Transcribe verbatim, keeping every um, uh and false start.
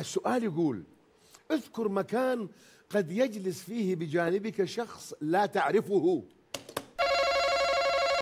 السؤال يقول: اذكر مكان قد يجلس فيه بجانبك شخص لا تعرفه